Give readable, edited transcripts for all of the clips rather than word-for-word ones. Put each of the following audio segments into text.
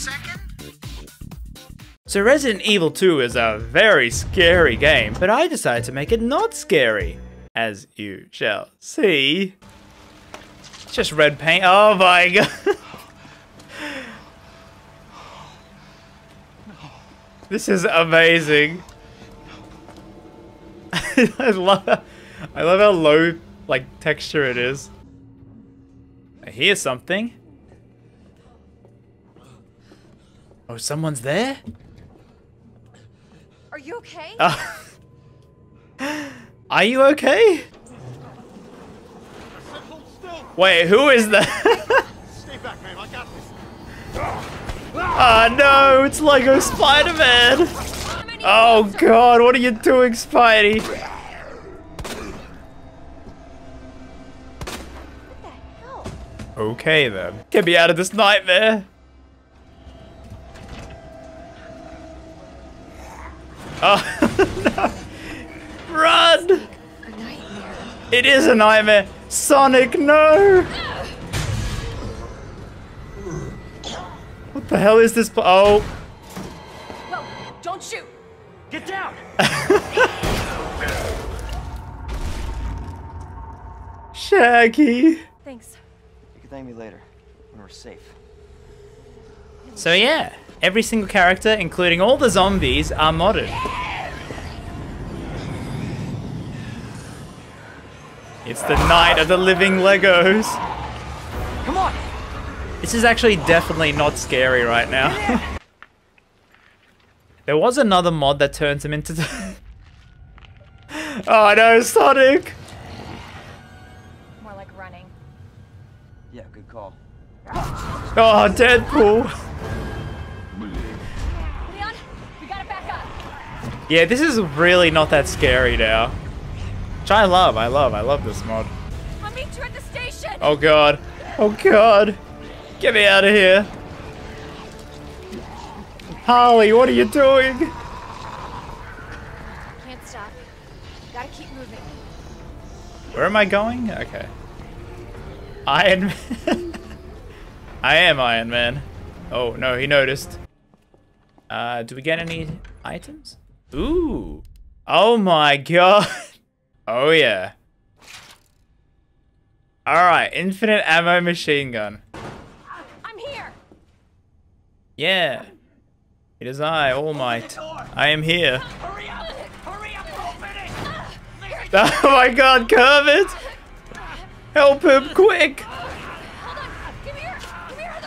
second? So Resident Evil 2 is a very scary game, but I decided to make it not scary, as you shall see. It's just red paint. Oh my god. This is amazing. I love how low, like, texture it is. I hear something. Oh, someone's there? Are you okay? Are you okay? Wait, who is that? Stay back, man. I got this. Oh no, it's Lego Spider-Man! Oh god, what are you doing, Spidey? Okay then. Get me out of this nightmare! Oh no! Run! It is a nightmare! Sonic, no! What the hell is this? Oh! No, don't shoot! Get down! Shaggy! Thanks. You can thank me later when we're safe. So yeah, every single character, including all the zombies, are modded. It's the night of the living Legos. Come on! This is actually definitely not scary right now. There was another mod that turns him into... Oh no, Sonic! More like running. Yeah, good call. Oh, Deadpool! Leon, we gotta back up. Yeah, this is really not that scary now. Which I love this mod. I'll meet you at the station! Oh god. Oh god. Get me out of here. Harley, what are you doing? Can't stop. Gotta keep moving. Where am I going? Okay. Iron Man. I am Iron Man. Oh, no, he noticed. Do we get any items? Ooh. Oh my god. Oh yeah. Alright, infinite ammo machine gun. Yeah, it is I, All Might. I am here. Hurry up, open it. Oh my god, Kermit! Help him, quick! Hold on, give me your other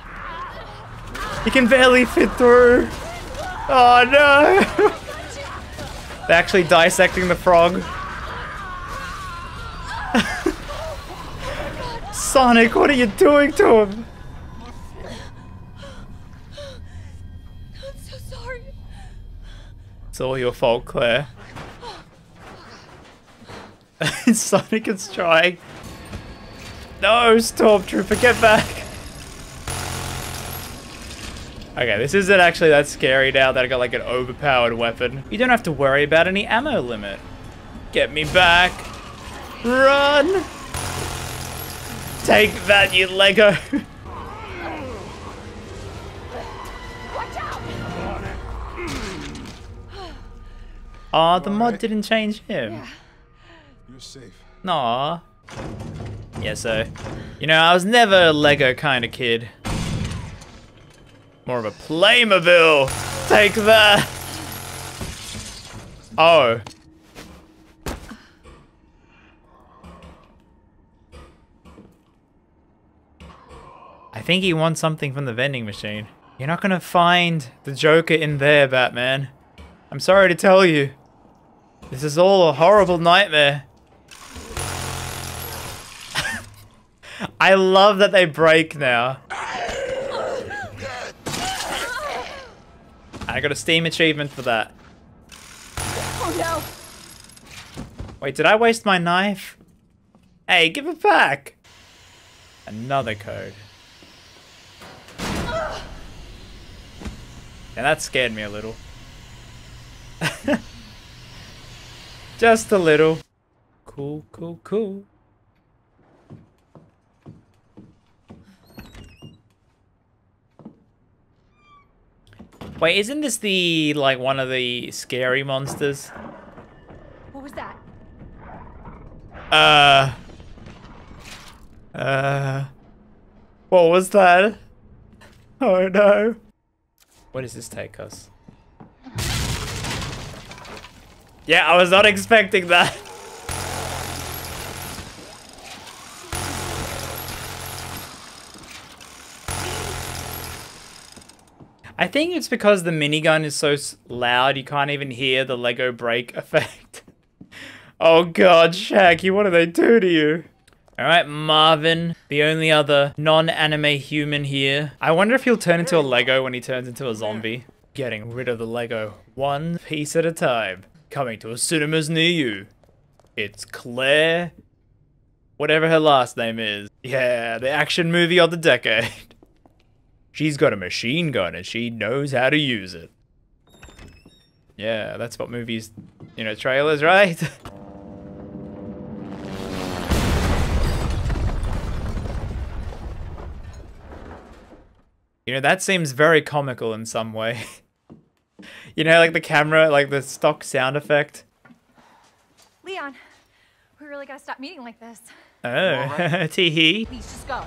hand. He can barely fit through. Oh no! They're actually dissecting the frog. Sonic, what are you doing to him? It's all your fault, Claire. Sonic is trying. No, Stormtrooper, get back! Okay, this isn't actually that scary now that I got like an overpowered weapon. You don't have to worry about any ammo limit. Get me back! Run! Take that, you Lego! Aw, the mod didn't change him. Yeah. You're safe. Nah. Yeah, so, you know, I was never a Lego kind of kid. More of a Playmobil. Take that. Oh. I think he wants something from the vending machine. You're not gonna find the Joker in there, Batman. I'm sorry to tell you. This is all a horrible nightmare. I love that they break now. I got a Steam achievement for that. Oh no! Wait, did I waste my knife? Hey, give it back! Another code. And that scared me a little. Just a little. Cool, cool, cool. Wait, isn't this the, like, one of the scary monsters? What was that? What was that? Oh no. Where does this take us? Yeah, I was not expecting that. I think it's because the minigun is so loud you can't even hear the Lego brake effect. Oh god, Shaggy, what do they do to you? Alright, Marvin, the only other non-anime human here. I wonder if he'll turn into a Lego when he turns into a zombie. Getting rid of the Lego one piece at a time. Coming to a cinemas near you. It's Claire, whatever her last name is. Yeah, the action movie of the decade. She's got a machine gun and she knows how to use it. Yeah, that's what movies, you know, trailers, right? You know, that seems very comical in some way. You know, like the camera, like the stock sound effect. Leon, we really gotta stop meeting like this. Oh, tee hee. Please just go.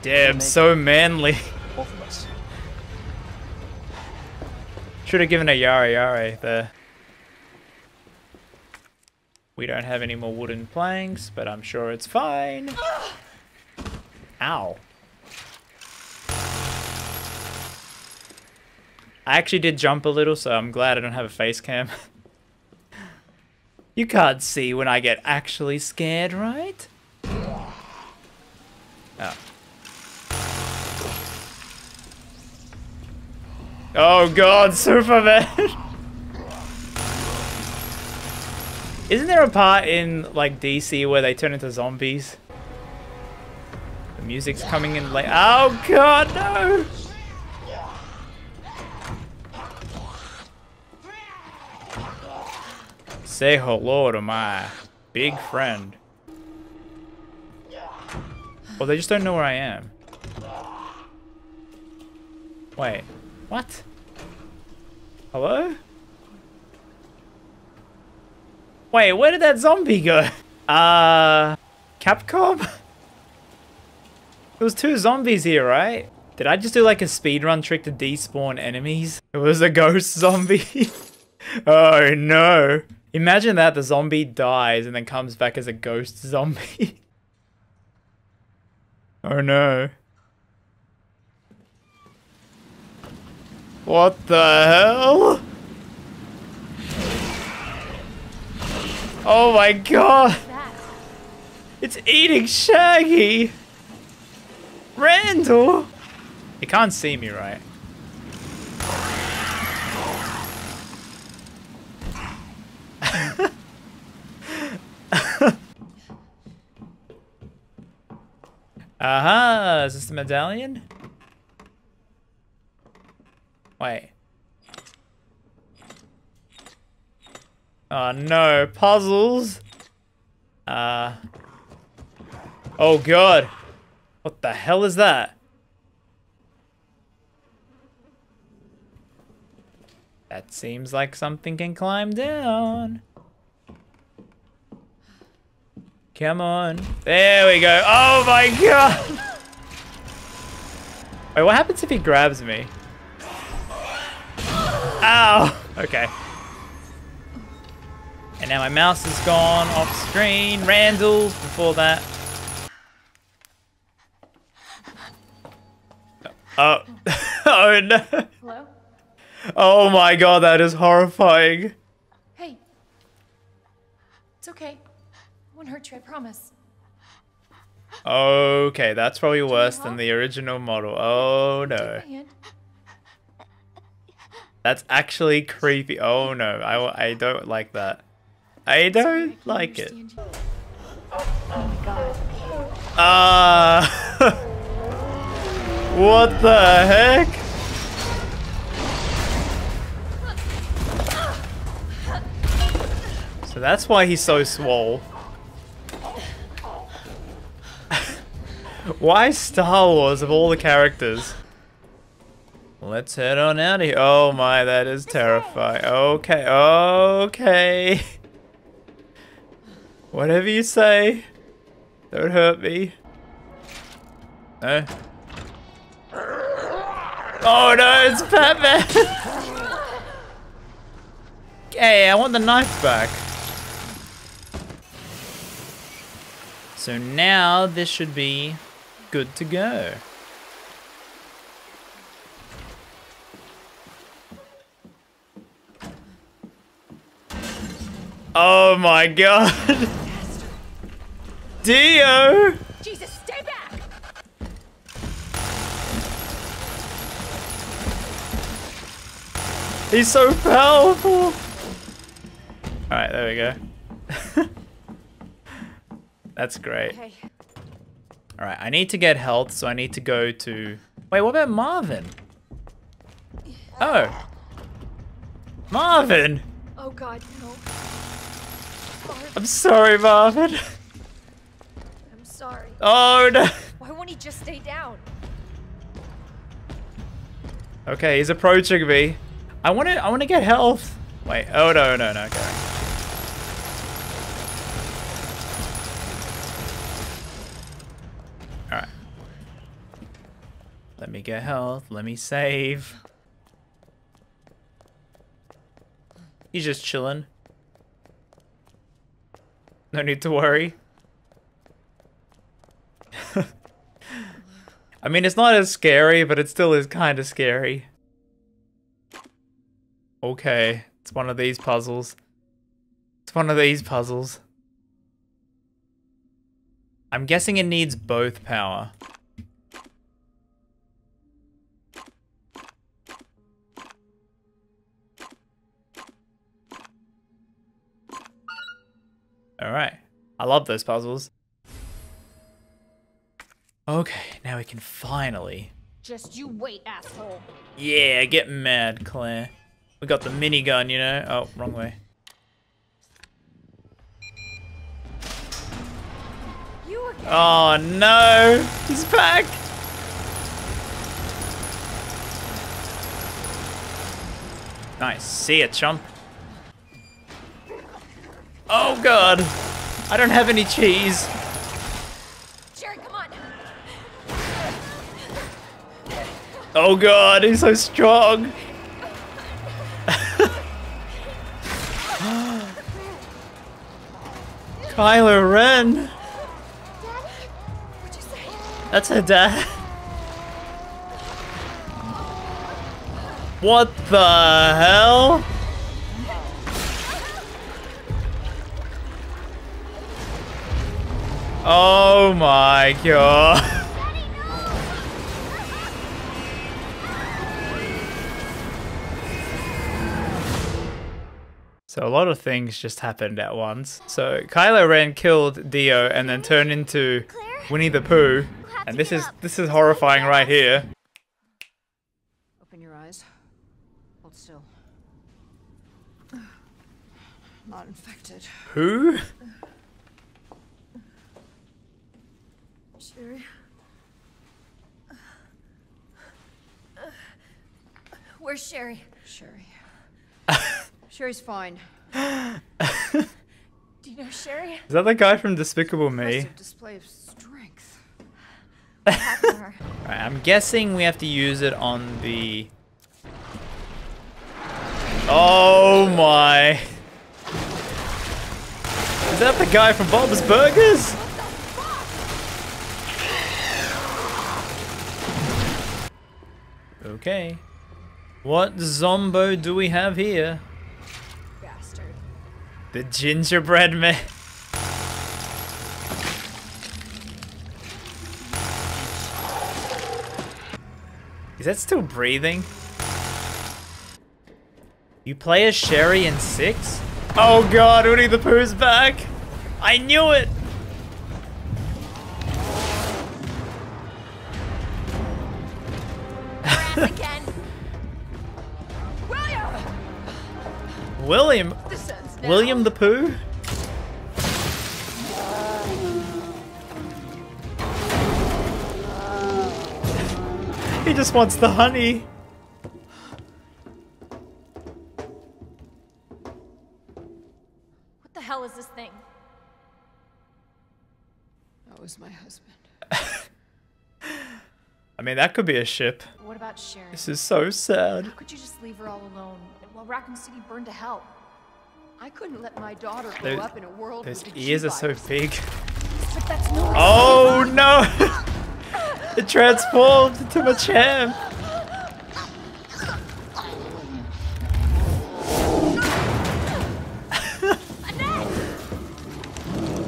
Damn, so manly. Both of us. Should have given a yara yara there. We don't have any more wooden planks, but I'm sure it's fine. Ow. I actually did jump a little, so I'm glad I don't have a face cam. You can't see when I get actually scared, right? Oh. Oh god, Superman! Isn't there a part in, like, DC where they turn into zombies? The music's coming in late. Oh god, no! Say hello to my big friend. Well, they just don't know where I am. Wait, what? Hello? Wait, where did that zombie go? Capcom? There was two zombies here, right? Did I just do like a speedrun trick to despawn enemies? It was a ghost zombie. Oh no. Imagine that, the zombie dies and then comes back as a ghost zombie. Oh no. What the hell? Oh my god! It's eating Shaggy! Randall! It can't see me, right? Aha, is this the medallion? Wait. Oh no, puzzles. Oh god. What the hell is that? That seems like something can climb down. Come on. There we go. Oh my god. Wait, what happens if he grabs me? Ow. Okay. And now my mouse is gone off screen. Randall's before that. Oh. Oh no. Hello? Oh my god, that is horrifying. Hey. It's okay. Hurt you, I promise. Okay, that's probably worse than the original model. Oh no, that's actually creepy. Oh no, I don't like that. I don't like it. What the heck? So that's why he's so swole. Why Star Wars of all the characters? Let's head on out of here. Oh my, that is terrifying. Okay, okay. Whatever you say. Don't hurt me. No. Oh no, it's Batman! Hey, I want the knife back. So now this should be good to go. Oh my god! Dio! Jesus, stay back! He's so powerful! Alright, there we go. That's great. Okay. Alright, I need to get health, so I need to go to... Wait, what about Marvin? Oh! Marvin! Oh god, no. I'm sorry, Marvin. I'm sorry. Oh no! Why won't he just stay down? Okay, he's approaching me. I wanna get health. Wait, oh no, no, no, okay. Alright. Let me get health, let me save. He's just chilling. No need to worry. I mean, it's not as scary, but it still is kind of scary. Okay, it's one of these puzzles. It's one of these puzzles. I'm guessing it needs both power. Alright, I love those puzzles. Okay, now we can finally... Just you wait, asshole. Yeah, get mad, Claire. We got the minigun, you know? Oh, wrong way. You again. Oh no! He's back! Nice, see ya, chump. Oh god! I don't have any cheese. Sherry, come on. Oh god, he's so strong. Kylo Ren. Dad? What'd you say? That's her dad. What the hell? Oh my god. Daddy, no. So a lot of things just happened at once. So Kylo Ren killed Dio and then turned into Winnie the Pooh. And this is horrifying right here. Open your eyes. Hold still. Not infected. Who? Sherry. Where's Sherry? Sherry. Sherry's fine. Do you know Sherry? Is that the guy from Despicable Me? Display of strength. What happened to her? Right, I'm guessing we have to use it on the... Oh my! Is that the guy from Bob's Burgers? Okay. What zombo do we have here? Bastard. The gingerbread man. Is that still breathing? You play as Sherry in 6? Oh god, Winnie the Pooh's back! I knew it! William? William the Pooh? He just wants the honey. What the hell is this thing? That was my husband. I mean, that could be a ship. What about Sherry? This is so sad. How could you just leave her all alone while Raccoon City burned to hell? I couldn't let my daughter grow up in a world where the ears are so big. But that's no reason. No! It transformed into Machamp.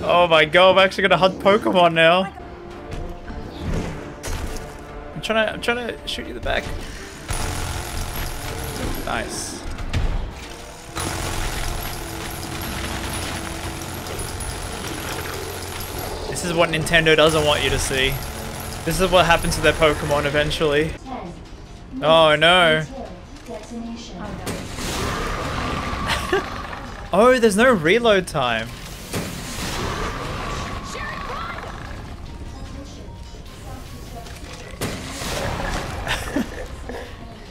Oh my god, I'm actually gonna hunt Pokemon now. I'm trying to shoot you in the back. Nice. This is what Nintendo doesn't want you to see. This is what happens to their Pokemon eventually. Oh no. Oh, there's no reload time.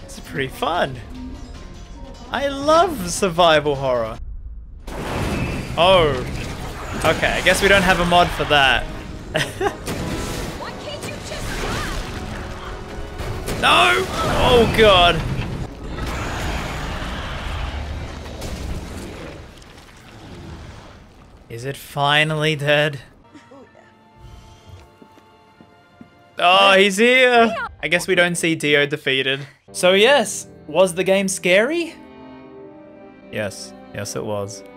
It's pretty fun. I love survival horror. Oh. Okay, I guess we don't have a mod for that. No! Oh god! Is it finally dead? Oh, he's here! I guess we don't see Dio defeated. So yes, was the game scary? Yes. Yes, it was.